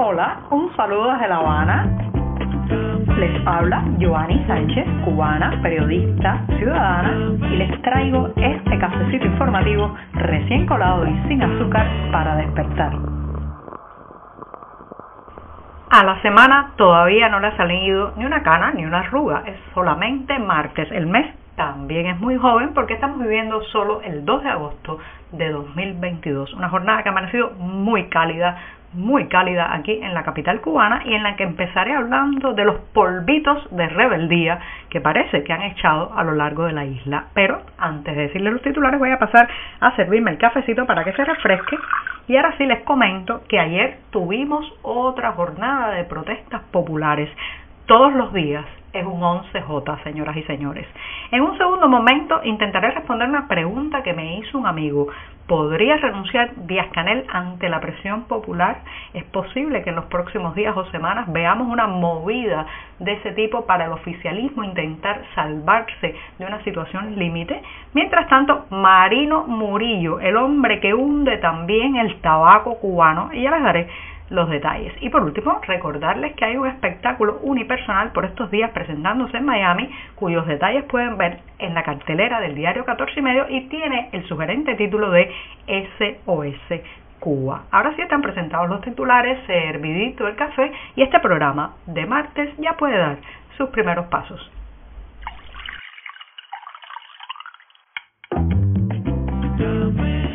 Hola, un saludo desde La Habana. Les habla Yoani Sánchez, cubana, periodista, ciudadana, y les traigo este cafecito informativo recién colado y sin azúcar para despertar. A la semana todavía no le ha salido ni una cana ni una arruga, es solamente martes. El mes también es muy joven porque estamos viviendo solo el 2 de agosto de 2022, una jornada que ha amanecido muy cálida aquí en la capital cubana y en la que empezaré hablando de los polvitos de rebeldía que parece que han echado a lo largo de la isla. Pero antes de decirles los titulares voy a pasar a servirme el cafecito para que se refresque y ahora sí les comento que ayer tuvimos otra jornada de protestas populares. Todos los días es un 11J, señoras y señores. En un segundo momento intentaré responder una pregunta que me hizo un amigo. ¿Podría renunciar Díaz-Canel ante la presión popular? ¿Es posible que en los próximos días o semanas veamos una movida de ese tipo para el oficialismo intentar salvarse de una situación límite? Mientras tanto, Marino Murillo, el hombre que hunde también el tabaco cubano, y ya les daré los detalles. Y por último, recordarles que hay un espectáculo unipersonal por estos días presentándose en Miami, cuyos detalles pueden ver en la cartelera del diario 14ymedio y tiene el sugerente título de SOS Cuba. Ahora sí están presentados los titulares, servidito el café y este programa de martes ya puede dar sus primeros pasos.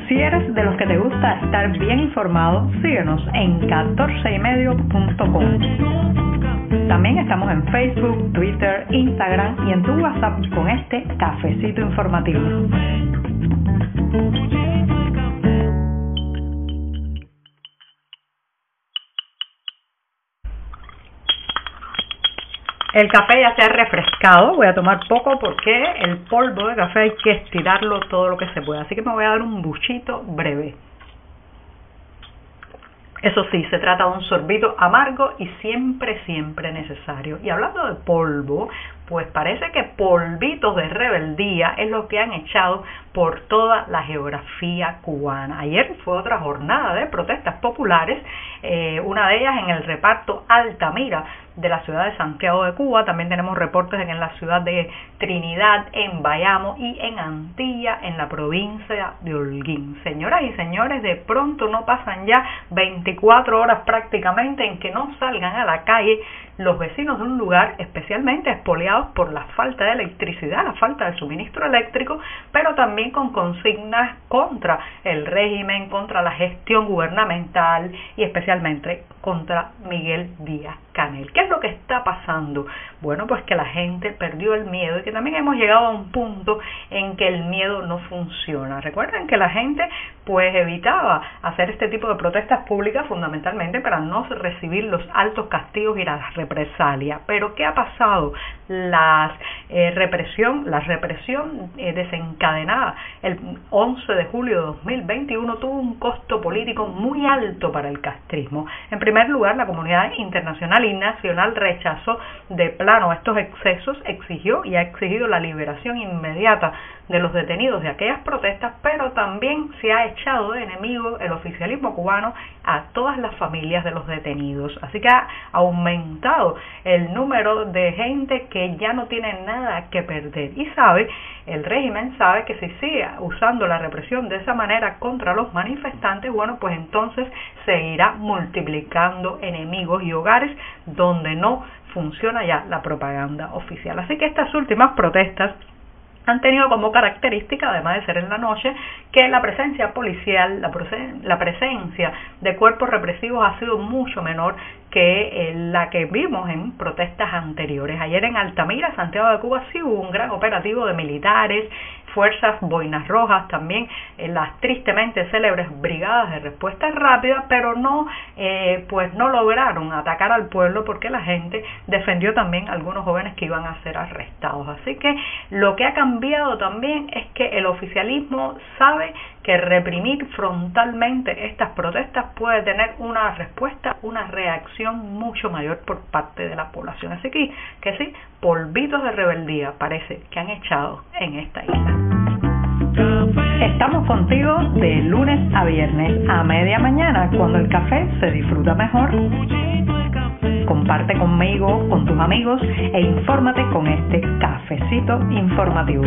Si eres de los que te gusta estar bien informado, síguenos en 14ymedio.com. También estamos en Facebook, Twitter, Instagram y en tu WhatsApp con este cafecito informativo. El café ya se ha refrescado, voy a tomar poco porque el polvo de café hay que estirarlo todo lo que se pueda, así que me voy a dar un buchito breve. Eso sí, se trata de un sorbito amargo y siempre necesario. Y hablando de polvo, pues parece que polvitos de rebeldía es lo que han echado por toda la geografía cubana. Ayer fue otra jornada de protestas populares, una de ellas en el reparto Altamira de la ciudad de Santiago de Cuba. También tenemos reportes en la ciudad de Trinidad, en Bayamo y en Antilla, en la provincia de Holguín. Señoras y señores, de pronto no pasan ya 24 horas prácticamente en que no salgan a la calle los vecinos de un lugar especialmente expoliados por la falta de electricidad, la falta de suministro eléctrico, pero también con consignas contra el régimen, contra la gestión gubernamental y especialmente contra Miguel Díaz-Canel. ¿Qué es lo que está pasando? Bueno, pues que la gente perdió el miedo y que también hemos llegado a un punto en que el miedo no funciona. Recuerden que la gente pues evitaba hacer este tipo de protestas públicas fundamentalmente para no recibir los altos castigos y las represalias. Pero ¿qué ha pasado? La represión desencadenada el 11 de julio de 2021 tuvo un costo político muy alto para el castrismo. En primer lugar, la comunidad internacional y nacional rechazó de plano estos excesos, exigió y ha exigido la liberación inmediata de los detenidos de aquellas protestas, pero también se ha echado de enemigo el oficialismo cubano a todas las familias de los detenidos. Así que ha aumentado el número de gente que ya no tiene nada que perder. Y el régimen sabe que si sigue usando la represión de esa manera contra los manifestantes, bueno, pues entonces seguirá multiplicando enemigos y hogares donde no funciona ya la propaganda oficial. Así que estas últimas protestas han tenido como característica, además de ser en la noche, que la presencia policial, la presencia de cuerpos represivos ha sido mucho menor que la que vimos en protestas anteriores. Ayer en Altamira, Santiago de Cuba, sí hubo un gran operativo de militares, fuerzas boinas rojas, también las tristemente célebres brigadas de respuesta rápida, pero no lograron atacar al pueblo porque la gente defendió también a algunos jóvenes que iban a ser arrestados. Así que lo que ha cambiado también es que el oficialismo sabe que reprimir frontalmente estas protestas puede tener una respuesta, una reacción mucho mayor por parte de la población. Así que sí, polvitos de rebeldía parece que han echado en esta isla. Estamos contigo de lunes a viernes. viernes a media mañana, cuando el café se disfruta mejor. Comparte conmigo, con tus amigos e infórmate con este cafecito informativo.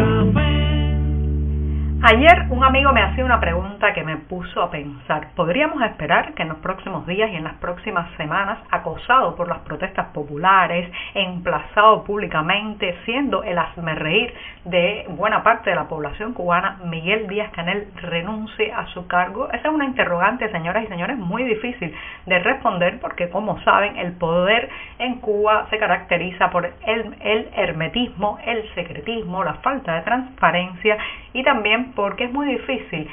Ayer un amigo me hacía una pregunta que me puso a pensar. ¿Podríamos esperar que en los próximos días y en las próximas semanas, acosado por las protestas populares, emplazado públicamente, siendo el hazmerreír de buena parte de la población cubana, Miguel Díaz-Canel renuncie a su cargo? Esa es una interrogante, señoras y señores, muy difícil de responder porque, como saben, el poder en Cuba se caracteriza por el hermetismo, el secretismo, la falta de transparencia y también porque es muy difícil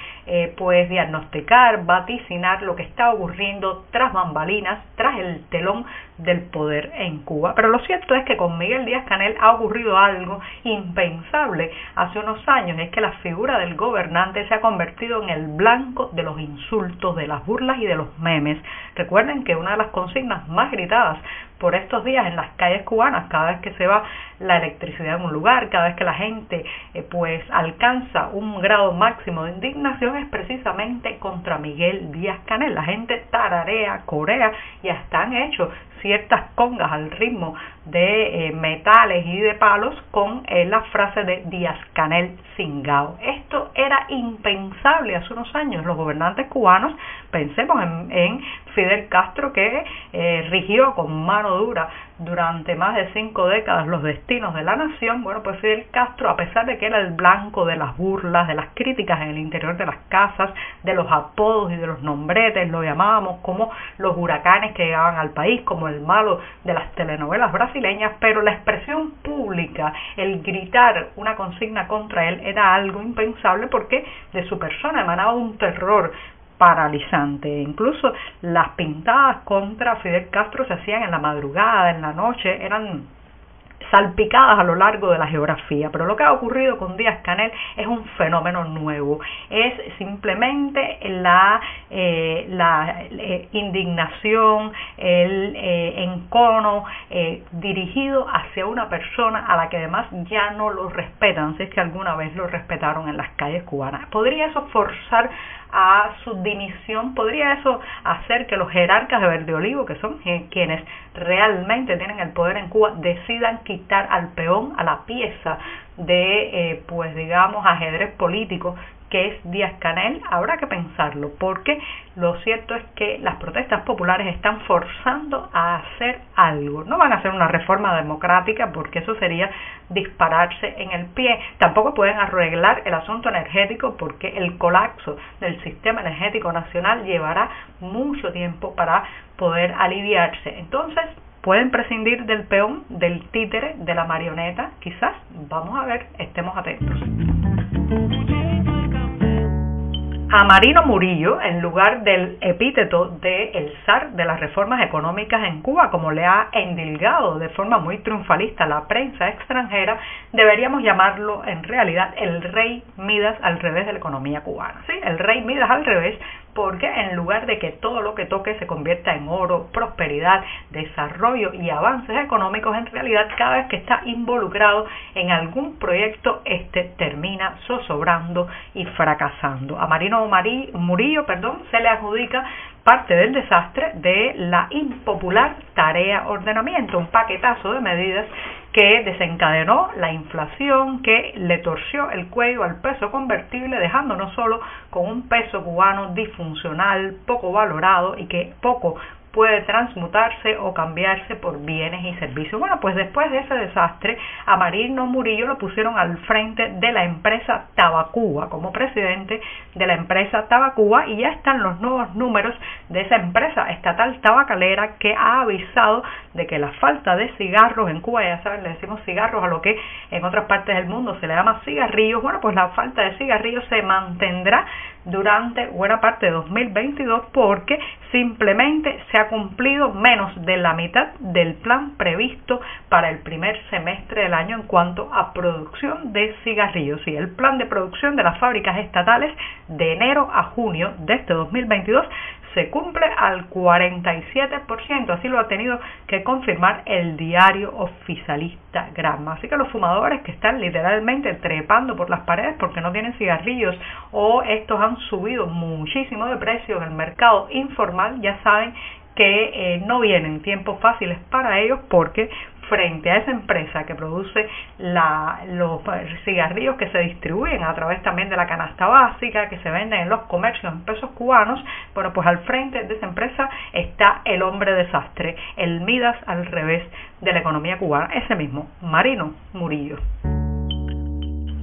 pues diagnosticar, vaticinar lo que está ocurriendo tras bambalinas, tras el telón del poder en Cuba. Pero lo cierto es que con Miguel Díaz-Canel ha ocurrido algo impensable hace unos años, es que la figura del gobernante se ha convertido en el blanco de los insultos, de las burlas y de los memes. Recuerden que una de las consignas más gritadas por estos días en las calles cubanas, cada vez que se va la electricidad en un lugar, cada vez que la gente pues alcanza un grado máximo de indignación, es precisamente contra Miguel Díaz-Canel. La gente tararea, corea y hasta han hecho ciertas congas al ritmo de metales y de palos con la frase de Díaz-Canel Singao. Esto era impensable hace unos años. Los gobernantes cubanos, pensemos en Fidel Castro, que rigió con mano dura durante más de 5 décadas los destinos de la nación. Bueno, pues Fidel Castro, a pesar de que era el blanco de las burlas, de las críticas en el interior de las casas, de los apodos y de los nombretes, lo llamábamos como los huracanes que llegaban al país, como el malo de las telenovelas brasileñas, pero la expresión pública, el gritar una consigna contra él era algo impensable porque de su persona emanaba un terror paralizante. Incluso las pintadas contra Fidel Castro se hacían en la madrugada, en la noche, eran salpicadas a lo largo de la geografía. Pero lo que ha ocurrido con Díaz-Canel es un fenómeno nuevo, es simplemente la indignación, el encono dirigido hacia una persona a la que además ya no lo respetan, si es que alguna vez lo respetaron en las calles cubanas. ¿Podría eso forzar a su dimisión? ¿Podría eso hacer que los jerarcas de Verde Olivo, que son quienes realmente tienen el poder en Cuba, decidan quitar al peón, a la pieza de, pues digamos, ajedrez político que es Díaz-Canel? Habrá que pensarlo, porque lo cierto es que las protestas populares están forzando a hacer algo. No van a hacer una reforma democrática porque eso sería dispararse en el pie. Tampoco pueden arreglar el asunto energético porque el colapso del sistema energético nacional llevará mucho tiempo para poder aliviarse. Entonces, pueden prescindir del peón, del títere, de la marioneta, quizás. Vamos a ver, estemos atentos. A Marino Murillo, en lugar del epíteto de el zar de las reformas económicas en Cuba, como le ha endilgado de forma muy triunfalista la prensa extranjera, deberíamos llamarlo en realidad el rey Midas al revés de la economía cubana. Sí, el rey Midas al revés, porque en lugar de que todo lo que toque se convierta en oro, prosperidad, desarrollo y avances económicos, en realidad cada vez que está involucrado en algún proyecto, este termina zozobrando y fracasando. A Marino Murillo, se le adjudica parte del desastre de la impopular tarea ordenamiento, un paquetazo de medidas que desencadenó la inflación, que le torció el cuello al peso convertible, dejándonos solo con un peso cubano disfuncional, poco valorado y que poco puede transmutarse o cambiarse por bienes y servicios. Bueno, pues después de ese desastre, a Marino Murillo lo pusieron al frente de la empresa Tabacuba, como presidente de la empresa Tabacuba, y ya están los nuevos números de esa empresa estatal tabacalera que ha avisado de que la falta de cigarros en Cuba, ya saben, le decimos cigarros a lo que en otras partes del mundo se le llama cigarrillos, bueno, pues la falta de cigarrillos se mantendrá durante buena parte de 2022 porque simplemente se ha cumplido menos de la mitad del plan previsto para el primer semestre del año en cuanto a producción de cigarrillos. Y el plan de producción de las fábricas estatales de enero a junio de este 2022 se cumple al 47%, así lo ha tenido que confirmar el diario oficialista Granma. Así que los fumadores que están literalmente trepando por las paredes porque no tienen cigarrillos o estos han subido muchísimo de precio en el mercado informal, ya saben que no vienen tiempos fáciles para ellos, porque frente a esa empresa que produce los cigarrillos que se distribuyen a través también de la canasta básica, que se venden en los comercios en pesos cubanos, bueno, pues al frente de esa empresa está el hombre desastre, el Midas al revés de la economía cubana, ese mismo, Marino Murillo.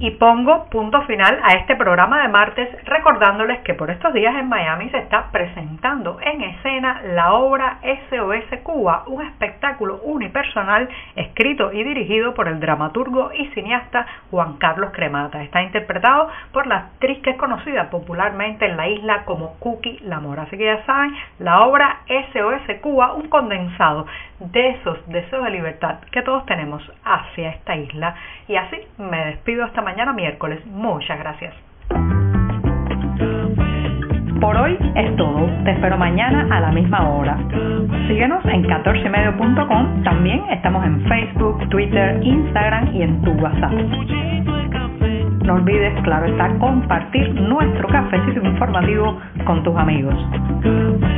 Y pongo punto final a este programa de martes recordándoles que por estos días en Miami se está presentando en escena la obra SOS Cuba, un espectáculo unipersonal escrito y dirigido por el dramaturgo y cineasta Juan Carlos Cremata. Está interpretado por la actriz que es conocida popularmente en la isla como Kuki Lamora. Así que ya saben, la obra SOS Cuba, un condensado de esos deseos de libertad que todos tenemos hacia esta isla. Y así me despido hasta mañana miércoles. Muchas gracias. Por hoy es todo. Te espero mañana a la misma hora. Síguenos en 14ymedio.com. También estamos en Facebook, Twitter, Instagram y en tu WhatsApp. No olvides, claro está, compartir nuestro cafecito informativo con tus amigos.